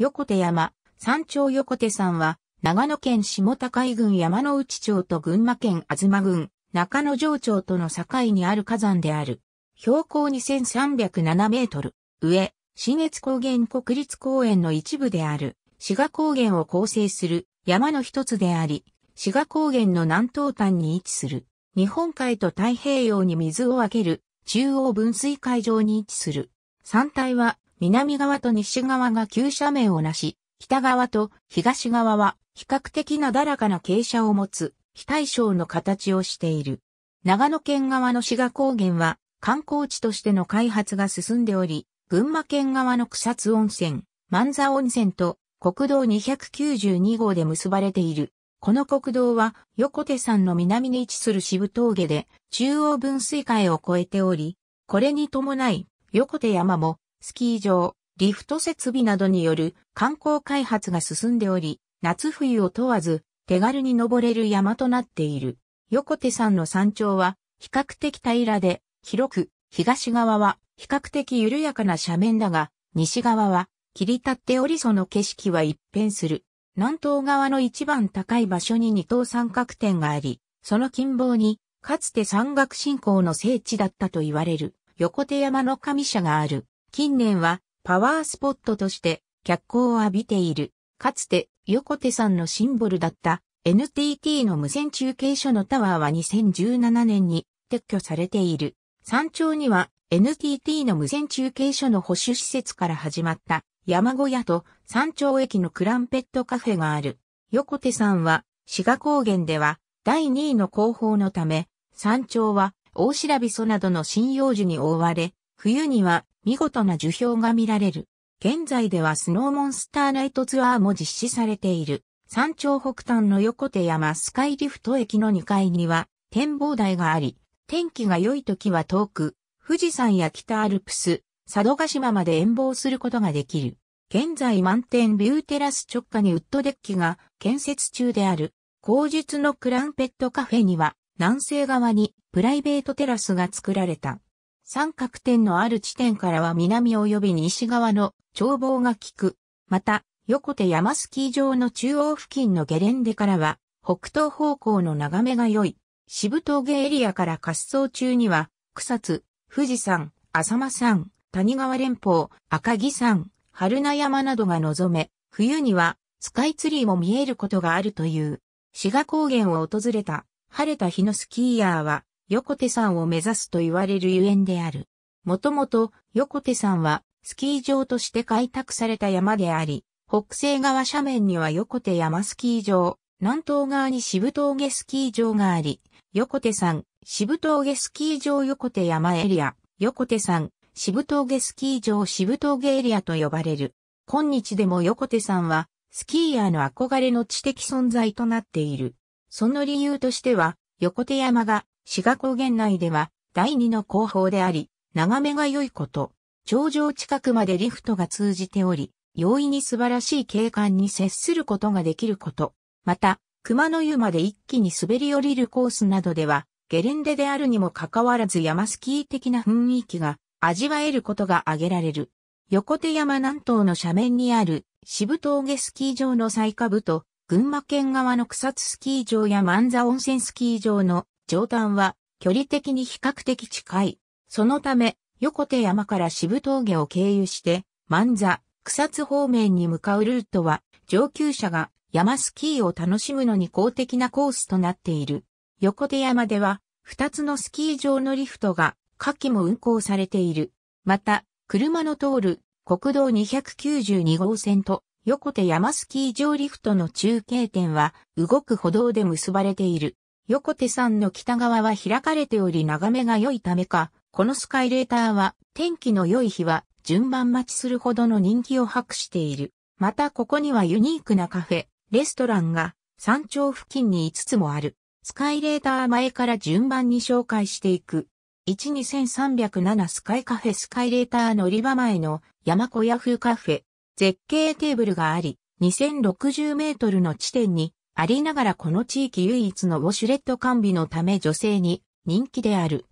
横手山、山頂横手山は、長野県下高井郡山ノ内町と群馬県東郡、中之条町との境にある火山である。標高2307メートル。上、信越高原国立公園の一部である、志賀高原を構成する山の一つであり、志賀高原の南東端に位置する。日本海と太平洋に水を分ける中央分水海上に位置する。山体は南側と西側が急斜面をなし、北側と東側は比較的なだらかな傾斜を持つ非対称の形をしている。長野県側の志賀高原は観光地としての開発が進んでおり、群馬県側の草津温泉、万座温泉と国道292号で結ばれている。この国道は横手山の南に位置する渋峠で中央分水海を越えており、これに伴い横手山もスキー場、リフト設備などによる観光開発が進んでおり、夏冬を問わず手軽に登れる山となっている。横手山の山頂は比較的平らで広く、東側は比較的緩やかな斜面だが、西側は切り立っておりその景色は一変する。南東側の一番高い場所に二等三角点があり、その近傍に、かつて山岳信仰の聖地だったと言われる、横手山の神社がある。近年は、パワースポットとして、脚光を浴びている。かつて、横手山のシンボルだった、NTT の無線中継所のタワーは2017年に撤去されている。山頂には、NTT の無線中継所の保守施設から始まった。山小屋と山頂駅のクランペットカフェがある。横手山は、志賀高原では、第2位の高峰のため、山頂は、大白檜などの針葉樹に覆われ、冬には、見事な樹氷が見られる。現在ではスノーモンスターナイトツアーも実施されている。山頂北端の横手山スカイリフト駅の2階には、展望台があり、天気が良い時は遠く、富士山や北アルプス、佐渡島まで遠望することができる。現在満天ビューテラス直下にウッドデッキが建設中である。後述のクランペットカフェには南西側にプライベートテラスが作られた。三角点のある地点からは南及び西側の眺望が利く。また、横手山スキー場の中央付近のゲレンデからは北東方向の眺めが良い。渋峠エリアから滑走中には草津、富士山、浅間山、谷川連峰、赤城山、榛名山などが望め、冬にはスカイツリーも見えることがあるという。志賀高原を訪れた晴れた日のスキーヤーは横手山を目指すと言われるゆえんである。もともと横手山はスキー場として開拓された山であり、北西側斜面には横手山スキー場、南東側に渋峠スキー場があり、横手山、渋峠スキー場横手山エリア、横手山、渋峠スキー場渋峠エリアと呼ばれる。今日でも横手山はスキーヤーの憧れの知的存在となっている。その理由としては、横手山が志賀高原内では第2の高峰であり、眺めが良いこと。頂上近くまでリフトが通じており、容易に素晴らしい景観に接することができること。また、熊の湯まで一気に滑り降りるコースなどでは、ゲレンデであるにもかかわらず山スキー的な雰囲気が、味わえることが挙げられる。横手山南東の斜面にある渋峠スキー場の最下部と群馬県側の草津スキー場や万座温泉スキー場の上端は距離的に比較的近い。そのため横手山から渋峠を経由して万座、草津方面に向かうルートは上級者が山スキーを楽しむのに好適なコースとなっている。横手山では2つのスキー場のリフトが夏季も運行されている。また、車の通る国道292号線と横手山スキー場リフトの中継点は動く歩道で結ばれている。横手山の北側は開かれており眺めが良いためか、このスカイレーターは天気の良い日は順番待ちするほどの人気を博している。またここにはユニークなカフェ、レストランが山頂付近に5つもある。スカイレーター前から順番に紹介していく。12307スカイカフェスカイレーター乗り場前の山小屋風カフェ、絶景テーブルがあり、2060メートルの地点にありながらこの地域唯一のウォシュレット完備のため女性に人気である。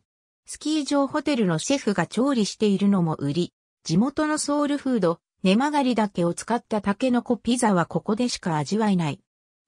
スキー場ホテルのシェフが調理しているのも売り、地元のソウルフード、根曲がりだけを使ったタケノコピザはここでしか味わえない。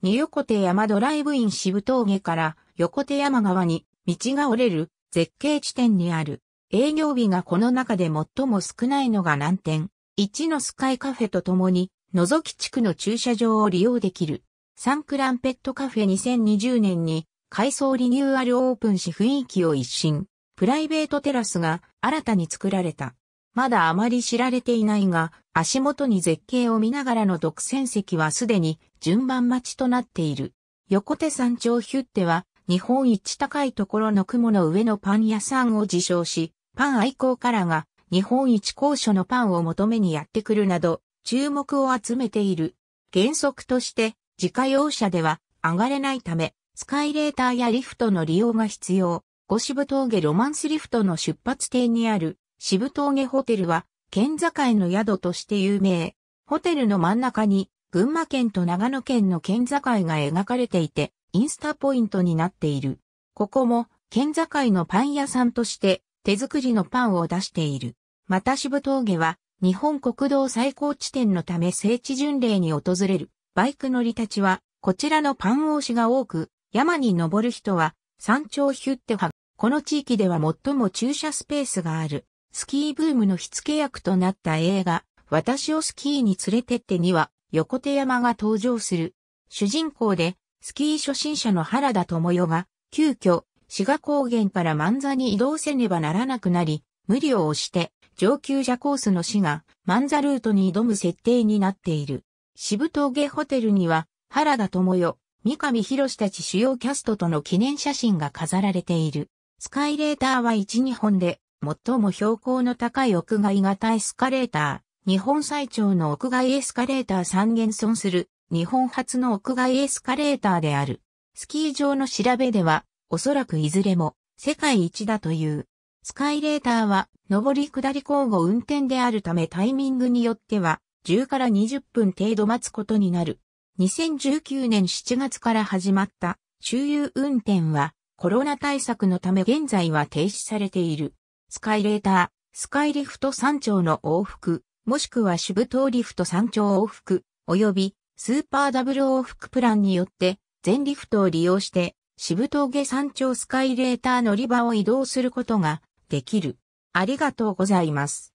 二横手山ドライブイン渋峠から横手山側に道が折れる絶景地点にある。営業日がこの中で最も少ないのが南店一のスカイカフェとともに、のぞき地区の駐車場を利用できる。サンクランペットカフェ2020年に改装リニューアルオープンし雰囲気を一新。プライベートテラスが新たに作られた。まだあまり知られていないが、足元に絶景を見ながらの独占席はすでに順番待ちとなっている。横手山頂ヒュッテは、日本一高いところの雲の上のパン屋さんを自称し、パン愛好家らが日本一高所のパンを求めにやってくるなど注目を集めている。原則として自家用車では上がれないためスカイレーターやリフトの利用が必要。五渋峠ロマンスリフトの出発点にある渋峠ホテルは県境の宿として有名。ホテルの真ん中に群馬県と長野県の県境が描かれていてインスタポイントになっている。ここも県境のパン屋さんとして手作りのパンを出している。また渋峠は日本国道最高地点のため聖地巡礼に訪れるバイク乗りたちはこちらのパン推しが多く、山に登る人は山頂ヒュッテはこの地域では最も駐車スペースがある。スキーブームの火付け役となった映画私をスキーに連れてってには横手山が登場する。主人公でスキー初心者の原田知世が急遽志賀高原から万座に移動せねばならなくなり、無理を押して上級者コースの志賀万座ルートに挑む設定になっている。渋峠ホテルには原田知世、三上博史たち主要キャストとの記念写真が飾られている。スカイレーターは1、2本で最も標高の高い屋外型エスカレーター、日本最長の屋外エスカレーター3現存する日本初の屋外エスカレーターである。スキー場の調べでは、おそらくいずれも世界一だという。スカイレーターは上り下り交互運転であるためタイミングによっては10から20分程度待つことになる。2019年7月から始まった周遊運転はコロナ対策のため現在は停止されている。スカイレーター、スカイリフト山頂の往復、もしくは渋峠リフト山頂往復、及びスーパーダブル往復プランによって全リフトを利用して渋峠山頂スカイレーター乗り場を移動することができる。ありがとうございます。